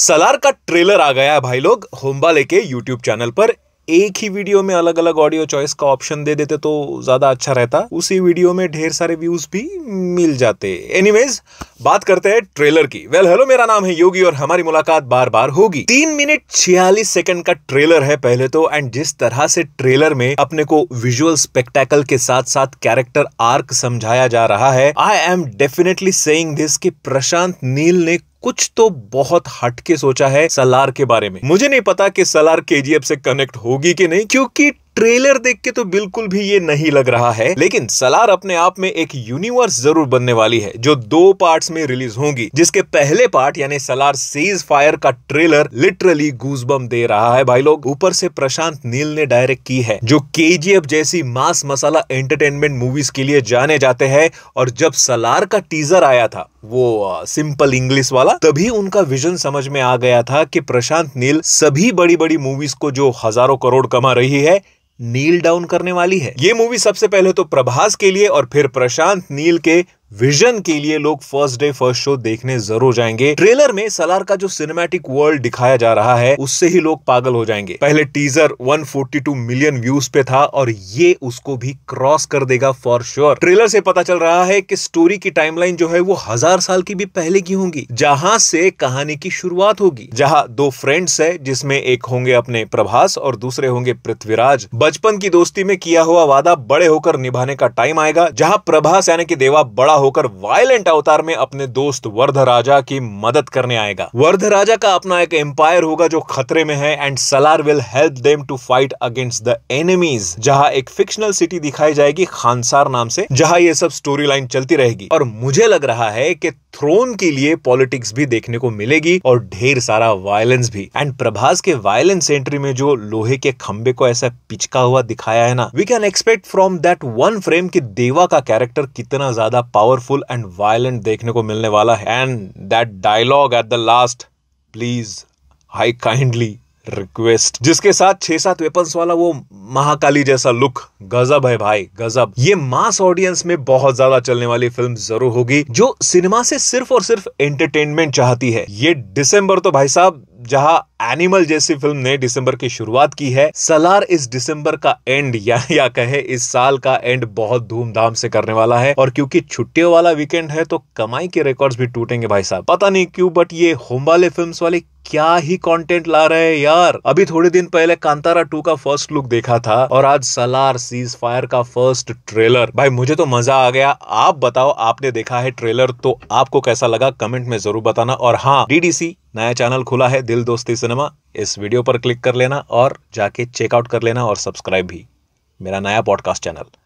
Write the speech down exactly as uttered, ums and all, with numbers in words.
सलार का ट्रेलर आ गया है भाई लोग। होम्बाले के यूट्यूब चैनल पर एक ही वीडियो में अलग अलग ऑडियो चॉइस का ऑप्शन दे देते तो ज्यादा अच्छा रहता, उसी वीडियो में ढेर सारे व्यूज भी मिल जाते। एनीवेज, बात करते हैं ट्रेलर की। वेल well, हेलो, मेरा नाम है योगी और हमारी मुलाकात बार बार होगी। तीन मिनट छियालीस सेकंड का ट्रेलर है पहले तो, एंड जिस तरह से ट्रेलर में अपने को विजुअल स्पेक्टेकल के साथ साथ कैरेक्टर आर्क समझाया जा रहा है, I am definitely saying this कि प्रशांत नील ने कुछ तो बहुत हटके सोचा है सलार के बारे में। मुझे नहीं पता कि सलार केजीएफ से कनेक्ट होगी कि नहीं, क्योंकि ट्रेलर देख के तो बिल्कुल भी ये नहीं लग रहा है, लेकिन सलार अपने आप में एक यूनिवर्स जरूर बनने वाली है जो दो पार्ट्स में रिलीज होंगी, जिसके पहले पार्ट यानी सलार सीज फायर का ट्रेलर लिटरली गूजबम दे रहा है भाई लोग। ऊपर से प्रशांत नील ने डायरेक्ट की है, जो केजीएफ जैसी मास मसाला एंटरटेनमेंट मूवीज के लिए जाने जाते हैं, और जब सलार का टीजर आया था वो सिंपल इंग्लिश वाला, तभी उनका विजन समझ में आ गया था कि प्रशांत नील सभी बड़ी बड़ी मूवीज को जो हजारों करोड़ कमा रही है नील डाउन करने वाली है। ये मूवी सबसे पहले तो प्रभास के लिए और फिर प्रशांत नील के विजन के लिए लोग फर्स्ट डे फर्स्ट शो देखने जरूर जाएंगे। ट्रेलर में सलार का जो सिनेमैटिक वर्ल्ड दिखाया जा रहा है उससे ही लोग पागल हो जाएंगे। पहले टीजर एक सौ बयालीस मिलियन व्यूज पे था और ये उसको भी क्रॉस कर देगा फॉर श्योर। ट्रेलर से पता चल रहा है कि स्टोरी की टाइमलाइन जो है वो हजार साल की भी पहले की होंगी, जहां से कहानी की शुरुआत होगी, जहाँ दो फ्रेंड्स है जिसमे एक होंगे अपने प्रभास और दूसरे होंगे पृथ्वीराज। बचपन की दोस्ती में किया हुआ वादा बड़े होकर निभाने का टाइम आएगा, जहाँ प्रभास यानी कि देवा बड़ा होकर वायलेंट अवतार में अपने दोस्त वर्धराजा की मदद करने आएगा। वर्धराजा का अपना एक एम्पायर होगा जो खतरे में है, and Salaar will help them to fight against the enemies, जहां एक फिक्शनल सिटी दिखाई जाएगी खानसार नाम से, जहां ये सब स्टोरी लाइन चलती रहेगी। और मुझे लग रहा है कि थ्रोन के लिए पॉलिटिक्स भी देखने को मिलेगी और ढेर सारा वायलेंस भी। एंड प्रभास के वायलेंस एंट्री में जो लोहे के खंबे को ऐसा पिचका हुआ दिखाया है ना, we can expect from that one frame कि देवा का कैरेक्टर कितना ज्यादा पावरफुल एंड वायलेंट देखने को मिलने वाला है। And that dialogue at the last, please I kindly request, जिसके साथ छह सात वेपन्स वाला वो महाकाली जैसा लुक, गजब है भाई, गजब। ये मास ऑडियंस में बहुत ज्यादा चलने वाली फिल्म जरूर होगी जो सिनेमा से सिर्फ और सिर्फ एंटरटेनमेंट चाहती है। ये दिसंबर तो भाई साहब, जहां एनिमल जैसी फिल्म ने दिसंबर की शुरुआत की है, सलार इस दिसंबर का एंड या, या कहे इस साल का एंड बहुत धूमधाम से करने वाला है। और क्योंकि छुट्टियों वाला वीकेंड है तो कमाई के रिकॉर्ड्स भी टूटेंगे भाई साहब। पता नहीं क्यों बट ये होम्बाले फिल्म्स वाले क्या ही कंटेंट ला रहे हैं यार। अभी थोड़े दिन पहले कांतारा टू का फर्स्ट लुक देखा था और आज सलार सीज फायर का फर्स्ट ट्रेलर। भाई मुझे तो मजा आ गया। आप बताओ, आपने देखा है ट्रेलर तो आपको कैसा लगा, कमेंट में जरूर बताना। और हाँ, डीडीसी नया चैनल खुला है दिल दोस्ती सिनेमा, इस वीडियो पर क्लिक कर लेना और जाके चेकआउट कर लेना और सब्सक्राइब भी, मेरा नया पॉडकास्ट चैनल।